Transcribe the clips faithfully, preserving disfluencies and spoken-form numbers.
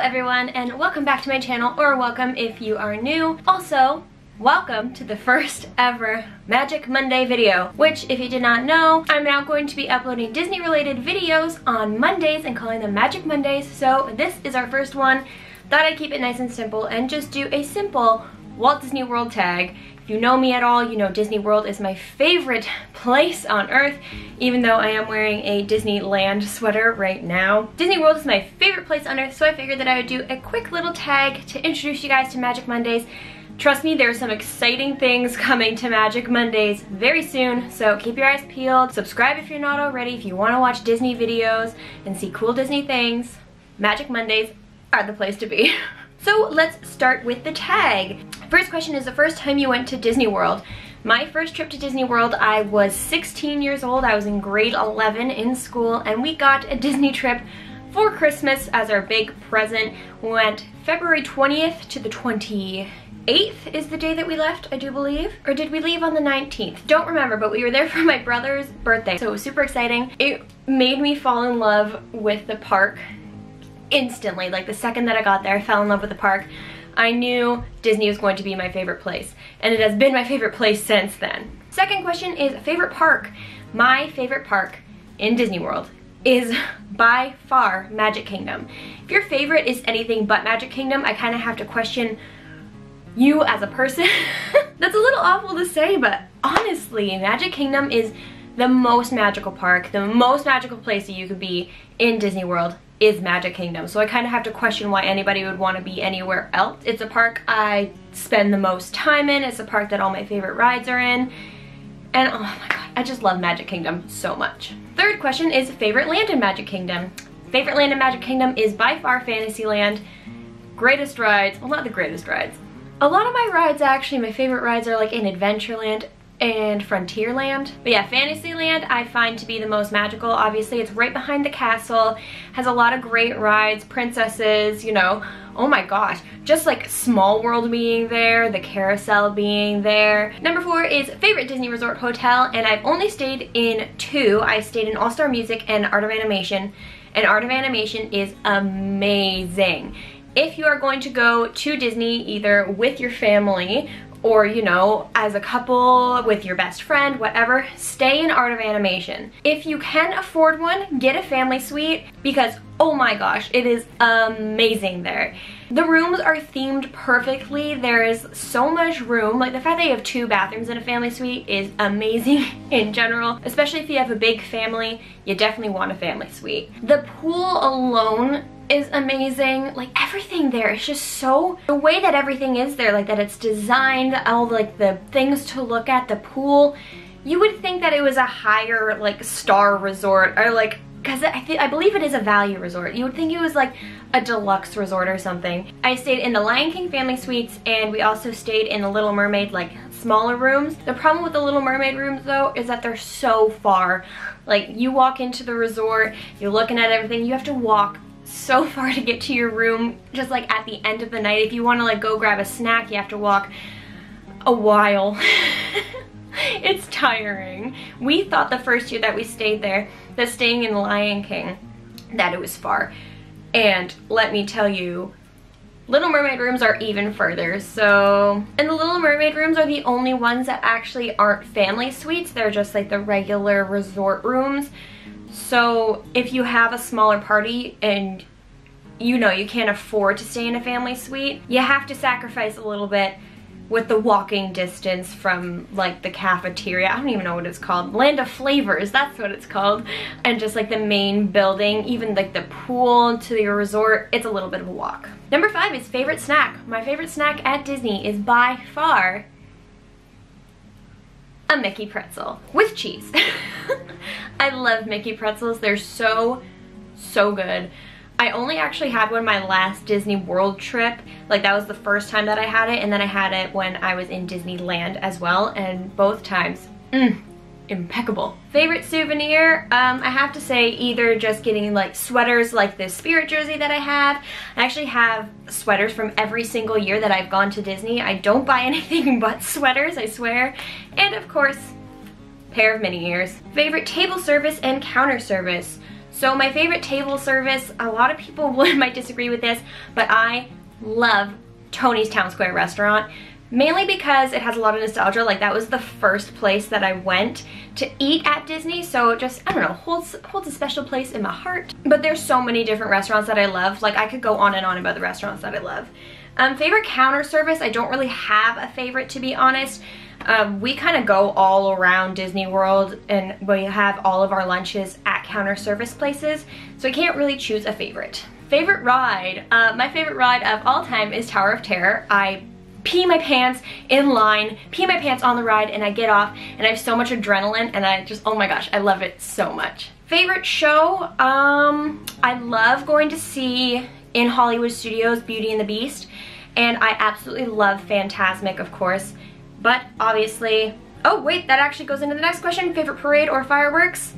everyone, and welcome back to my channel, or welcome if you are new. Also, welcome to the first ever Magic Monday video, which, if you did not know, I'm now going to be uploading Disney related videos on Mondays and calling them Magic Mondays. So this is our first one. Thought I'd keep it nice and simple and just do a simple Walt Disney World tag. If you know me at all, you know Disney World is my favorite place on earth, even though I am wearing a Disneyland sweater right now. Disney World is my favorite place on earth, so I figured that I would do a quick little tag to introduce you guys to Magic Mondays. Trust me, there are some exciting things coming to Magic Mondays very soon, so keep your eyes peeled. Subscribe if you're not already, if you want to watch Disney videos and see cool Disney things. Magic Mondays are the place to be. So let's start with the tag. First question is the first time you went to Disney World. My first trip to Disney World, I was sixteen years old. I was in grade eleven in school, and we got a Disney trip for Christmas as our big present. We went February twentieth to the twenty-eighth is the day that we left, I do believe. Or did we leave on the nineteenth? Don't remember, but we were there for my brother's birthday, so it was super exciting. It made me fall in love with the park instantly. Like the second that I got there, I fell in love with the park. I knew Disney was going to be my favorite place, and it has been my favorite place since then. Second question is favorite park. My favorite park in Disney World is by far Magic Kingdom. If your favorite is anything but Magic Kingdom, I kind of have to question you as a person. That's a little awful to say, but honestly, Magic Kingdom is the most magical park. The most magical place that you could be in Disney World is Magic Kingdom, so I kind of have to question why anybody would want to be anywhere else. It's a park I spend the most time in. It's a park that all my favorite rides are in, and oh my god, I just love Magic Kingdom so much. Third question is favorite land in Magic Kingdom. Favorite land in Magic Kingdom is by far Fantasyland. Greatest rides, well, not the greatest rides. A lot of my rides, actually, my favorite rides are like in Adventureland and Frontierland. But yeah, Fantasyland I find to be the most magical. Obviously, it's right behind the castle, has a lot of great rides, princesses, you know, oh my gosh, just like Small World being there, the carousel being there. Number four is favorite Disney resort hotel, and I've only stayed in two. I stayed in All-Star Music and Art of Animation, and Art of Animation is amazing. If you are going to go to Disney either with your family or, you know, as a couple, with your best friend, whatever, stay in Art of Animation. If you can afford one, get a family suite, because oh my gosh, it is amazing there. The rooms are themed perfectly. There is so much room. Like the fact that you have two bathrooms in a family suite is amazing in general. Especially if you have a big family, you definitely want a family suite. The pool alone is amazing. Like everything there is just so, the way that everything is there, like that it's designed, all like the things to look at, the pool, you would think that it was a higher like star resort, or like, because I, I believe it is a value resort, you would think it was like a deluxe resort or something. I stayed in the Lion King family suites, and we also stayed in the Little Mermaid, like smaller rooms. The problem with the Little Mermaid rooms though is that they're so far. Like you walk into the resort, you're looking at everything, you have to walk so far to get to your room, just like at the end of the night. If you want to like go grab a snack, you have to walk a while. It's tiring. We thought the first year that we stayed there, that staying in Lion King, that it was far. And let me tell you, Little Mermaid rooms are even further, so... And the Little Mermaid rooms are the only ones that actually aren't family suites. They're just like the regular resort rooms. So if you have a smaller party and you know you can't afford to stay in a family suite, you have to sacrifice a little bit with the walking distance from like the cafeteria. I don't even know what it's called. Land of Flavors, that's what it's called. And just like the main building, even like the pool to your resort, it's a little bit of a walk. Number five is favorite snack. My favorite snack at Disney is by far a Mickey pretzel with cheese. I love Mickey pretzels. They're so, so good. I only actually had one my last Disney World trip. Like that was the first time that I had it, and then I had it when I was in Disneyland as well, and both times, mm, impeccable. Favorite souvenir, um, I have to say either just getting like sweaters like this Spirit jersey that I have. I actually have sweaters from every single year that I've gone to Disney. I don't buy anything but sweaters, I swear. And of course, pair of mini ears. Favorite table service and counter service. So my favorite table service, a lot of people would might disagree with this, but I love Tony's Town Square restaurant, mainly because it has a lot of nostalgia. Like, that was the first place that I went to eat at Disney, so it just, I don't know, holds holds a special place in my heart. But there's so many different restaurants that I love. Like, I could go on and on about the restaurants that I love. Um, favorite counter service, I don't really have a favorite, to be honest. Um, we kind of go all around Disney World, and we have all of our lunches at counter service places, so I can't really choose a favorite. Favorite ride, uh, my favorite ride of all time is Tower of Terror. I pee my pants in line, pee my pants on the ride, and I get off, and I have so much adrenaline, and I just, oh my gosh, I love it so much. Favorite show, um, I love going to see in Hollywood Studios Beauty and the Beast, and I absolutely love Fantasmic, of course, but obviously, oh wait, that actually goes into the next question, favorite parade or fireworks?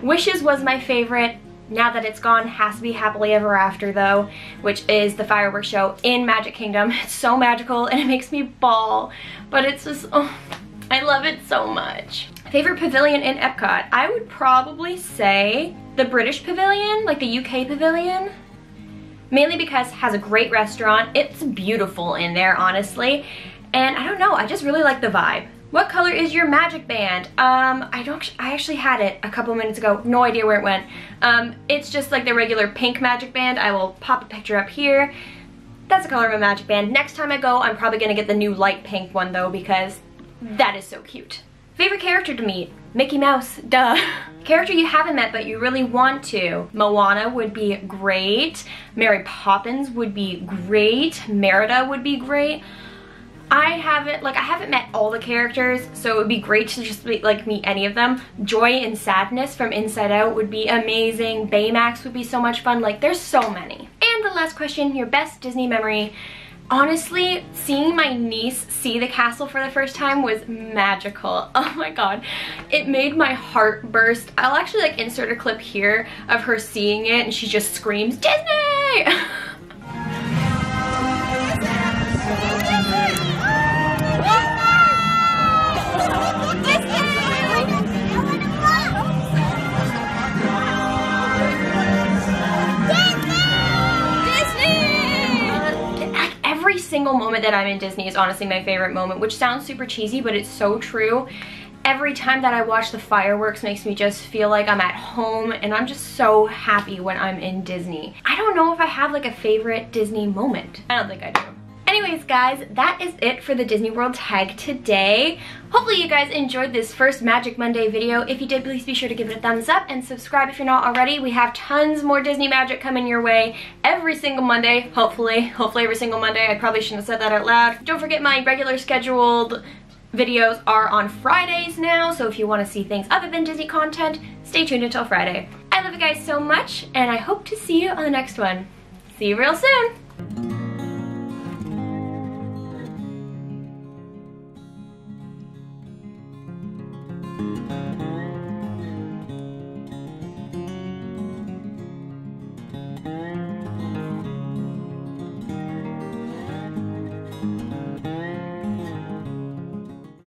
Wishes was my favorite. Now that it's gone, has to be Happily Ever After though, which is the fireworks show in Magic Kingdom. It's so magical and it makes me bawl, but it's just, oh, I love it so much. Favorite pavilion in Epcot? I would probably say the British pavilion, like the U K pavilion, mainly because it has a great restaurant. It's beautiful in there, honestly. And I don't know, I just really like the vibe. What color is your magic band? Um, I don't, I actually had it a couple minutes ago. No idea where it went. Um, it's just like the regular pink magic band. I will pop a picture up here. That's the color of a magic band. Next time I go, I'm probably gonna get the new light pink one though, because that is so cute. Favorite character to meet? Mickey Mouse, duh. Character you haven't met but you really want to? Moana would be great. Mary Poppins would be great. Merida would be great. I haven't, like, I haven't met all the characters, so it would be great to just, like, meet any of them. Joy and Sadness from Inside Out would be amazing. Baymax would be so much fun. Like, there's so many. And the last question, your best Disney memory. Honestly, seeing my niece see the castle for the first time was magical. Oh my god. It made my heart burst. I'll actually, like, insert a clip here of her seeing it, and she just screams, Disney! Single moment that I'm in Disney is honestly my favorite moment, which sounds super cheesy, but it's so true. Every time that I watch the fireworks makes me just feel like I'm at home, and I'm just so happy when I'm in Disney. I don't know if I have like a favorite Disney moment. I don't think I do. Anyways guys, that is it for the Disney World tag today. Hopefully you guys enjoyed this first Magic Monday video. If you did, please be sure to give it a thumbs up and subscribe if you're not already. We have tons more Disney magic coming your way every single Monday, hopefully. Hopefully every single Monday. I probably shouldn't have said that out loud. Don't forget my regular scheduled videos are on Fridays now, so if you want to see things other than Disney content, stay tuned until Friday. I love you guys so much, and I hope to see you on the next one. See you real soon!